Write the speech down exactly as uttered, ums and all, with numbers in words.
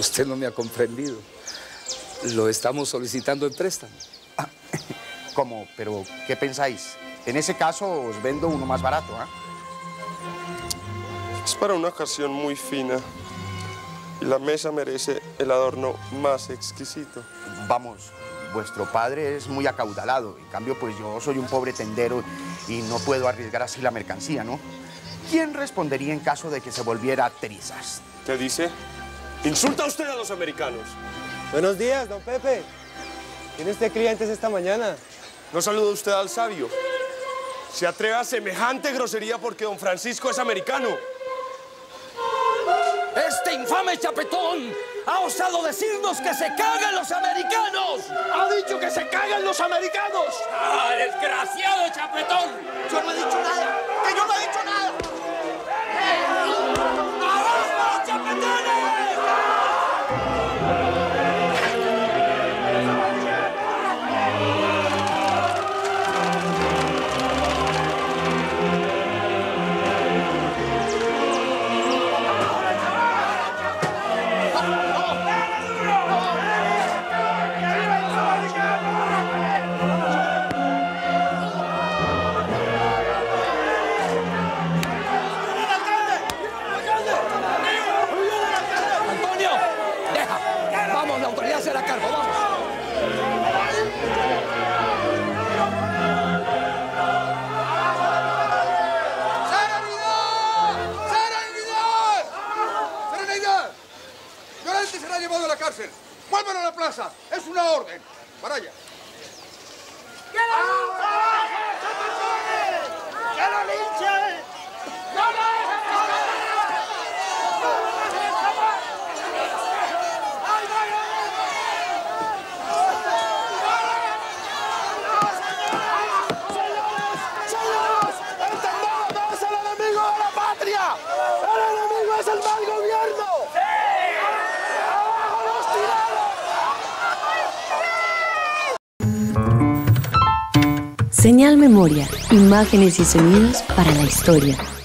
Usted no me ha comprendido. Lo estamos solicitando en préstamo. Ah, ¿cómo? ¿Pero qué pensáis? En ese caso os vendo uno más barato, ¿ah? ¿eh? Es para una ocasión muy fina. Y la mesa merece el adorno más exquisito. Vamos, vuestro padre es muy acaudalado. En cambio, pues yo soy un pobre tendero y no puedo arriesgar así la mercancía, ¿no? ¿Quién respondería en caso de que se volviera trizas? ¿Qué dice? ¿Insulta usted a los americanos? Buenos días, don Pepe. ¿Tiene usted clientes esta mañana? ¿No saluda usted al sabio? Se atreve a semejante grosería porque don Francisco es americano. Este infame Chapetón ha osado decirnos que se cagan los americanos. ¡Ha dicho que se cagan los americanos! ¡Ah, desgraciado Chapetón! ¡Yo no he dicho nada! ¡Que yo no he dicho nada! ¡Abajo, Chapetón! Vuelvan a la plaza, es una orden. Para allá. ¡Que la linchen! ¡Chapetones! ¡Que la linchen! ¡No la dejen escapar! ¡No la dejen escapar! ¡Ay, no, no, no! ¡No, señores! ¡Señores! ¡Entendamos! ¡Es el enemigo de la patria! ¡El enemigo es el mal gobierno! Señal Memoria, imágenes y sonidos para la historia.